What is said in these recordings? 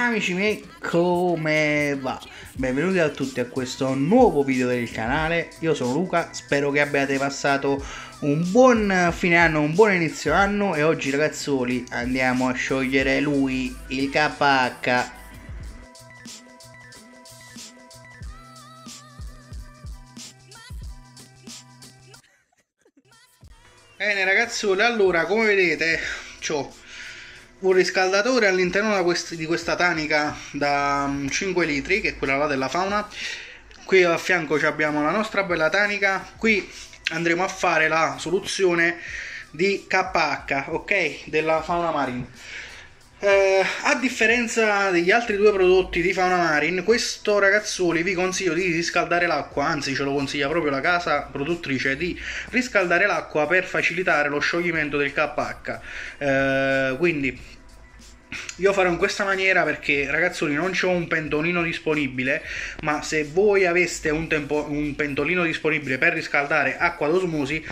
Amici miei, come va? Benvenuti a tutti a questo nuovo video del canale. Io sono Luca, spero che abbiate passato un buon fine anno, un buon inizio anno. E oggi ragazzuoli andiamo a sciogliere lui, il KH. Bene ragazzuoli, allora come vedete c'ho un riscaldatore all'interno di questa tanica da 5 litri, che è quella là della Fauna. Qui a fianco abbiamo la nostra bella tanica. Qui andremo a fare la soluzione di KH, ok, della Fauna Marin. A differenza degli altri due prodotti di Fauna Marin, questo ragazzuoli vi consiglio di riscaldare l'acqua, anzi ce lo consiglia proprio la casa produttrice di riscaldare l'acqua per facilitare lo scioglimento del KH. Quindi io farò in questa maniera perché ragazzuoli non c'ho un pentolino disponibile, ma se voi aveste un pentolino disponibile per riscaldare acqua d'osmosi,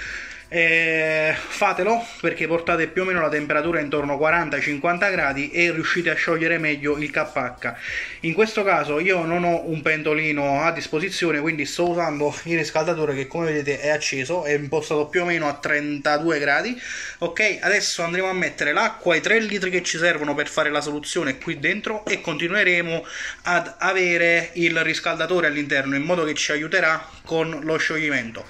fatelo, perché portate più o meno la temperatura intorno a 40-50 gradi e riuscite a sciogliere meglio il KH. In questo caso io non ho un pentolino a disposizione, quindi sto usando il riscaldatore che come vedete è acceso, è impostato più o meno a 32 gradi. Ok, adesso andremo a mettere l'acqua, i 3 litri che ci servono per fare la soluzione qui dentro, e continueremo ad avere il riscaldatore all'interno in modo che ci aiuterà con lo scioglimento.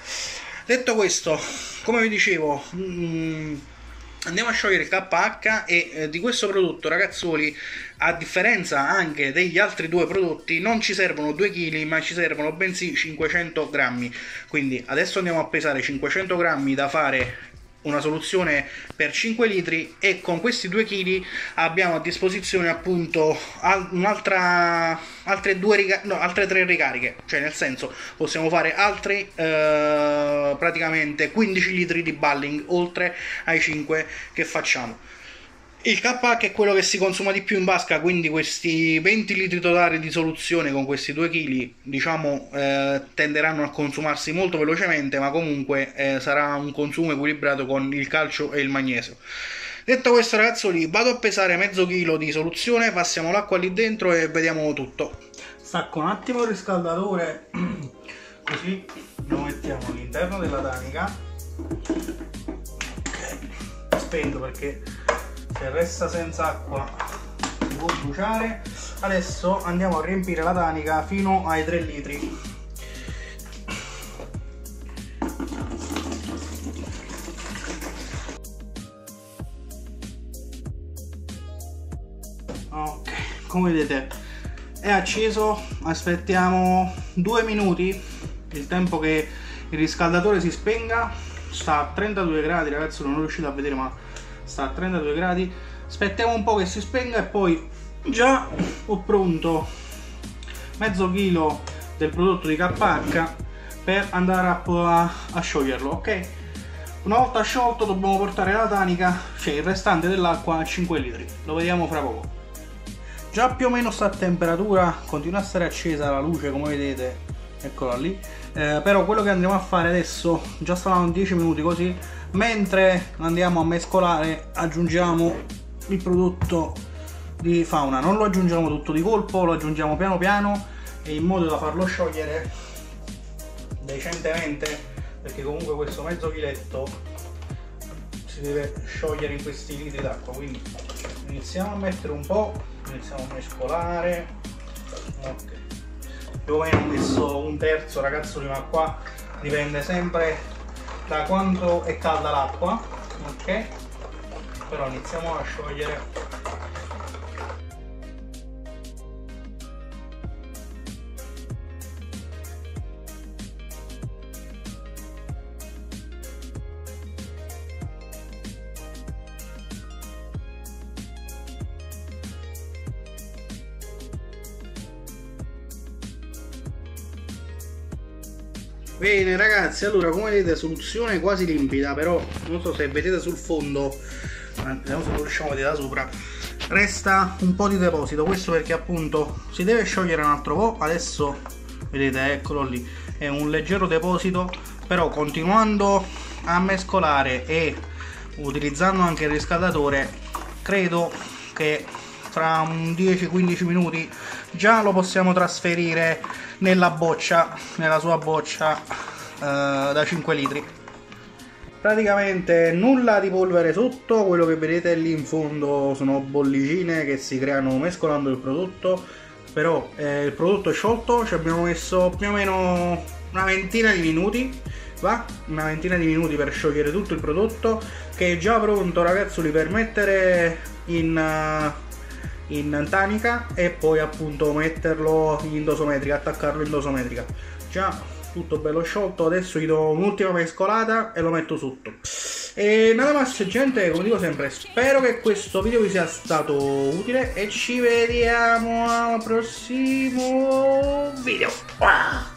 Detto questo, come vi dicevo, andiamo a sciogliere il KH e di questo prodotto, ragazzuoli, a differenza anche degli altri due prodotti, non ci servono 2 kg, ma ci servono bensì 500 grammi. Quindi adesso andiamo a pesare 500 grammi da fare una soluzione per 5 litri e con questi 2 kg abbiamo a disposizione appunto altre 3 ricariche, cioè nel senso possiamo fare altri praticamente 15 litri di balling oltre ai 5 che facciamo. Il KH è quello che si consuma di più in vasca, quindi questi 20 litri totali di soluzione con questi 2 kg diciamo tenderanno a consumarsi molto velocemente, ma comunque sarà un consumo equilibrato con il calcio e il magnesio. Detto questo ragazzuoli, vado a pesare mezzo chilo di soluzione, passiamo l'acqua lì dentro e vediamo tutto. Stacco un attimo il riscaldatore così lo mettiamo all'interno della tanica. Spento perché se resta senza acqua si può bruciare. Adesso andiamo a riempire la tanica fino ai 3 litri. Ok, come vedete è acceso, aspettiamo 2 minuti, il tempo che il riscaldatore si spenga. Sta a 32 gradi, ragazzi, non riuscite a vedere ma sta a 32 gradi, aspettiamo un po' che si spenga e poi già ho pronto mezzo chilo del prodotto di KH per andare a scioglierlo, ok? Una volta sciolto dobbiamo portare la tanica, cioè il restante dell'acqua, a 5 litri, lo vediamo fra poco. Già più o meno sta a temperatura, continua a stare accesa la luce come vedete, eccola lì, però quello che andremo a fare adesso, già stavano 10 minuti così, mentre andiamo a mescolare aggiungiamo il prodotto di Fauna. Non lo aggiungiamo tutto di colpo, lo aggiungiamo piano piano e in modo da farlo sciogliere decentemente, perché comunque questo mezzo chiletto si deve sciogliere in questi litri d'acqua. Quindi iniziamo a mettere un po', iniziamo a mescolare, ok, più o meno ho messo un terzo ragazzoli, ma qua dipende sempre da quanto è calda l'acqua, ok? Però iniziamo a sciogliere. Bene ragazzi, allora come vedete soluzione quasi limpida, però non so se vedete sul fondo, vediamo se lo riusciamo a vedere da sopra, resta un po' di deposito, questo perché appunto si deve sciogliere un altro po'. Adesso vedete, eccolo lì, è un leggero deposito, però continuando a mescolare e utilizzando anche il riscaldatore credo che fra 10-15 minuti già lo possiamo trasferire nella boccia, nella sua boccia da 5 litri. Praticamente nulla di polvere sotto, quello che vedete lì in fondo sono bollicine che si creano mescolando il prodotto, però il prodotto è sciolto, ci abbiamo messo più o meno una ventina di minuti, per sciogliere tutto il prodotto, che è già pronto ragazzoli per mettere in tanica e poi appunto metterlo in dosometrica, attaccarlo in dosometrica. Già tutto bello sciolto, adesso gli do un'ultima mescolata e lo metto sotto. E nada más gente, come dico sempre, spero che questo video vi sia stato utile e ci vediamo al prossimo video.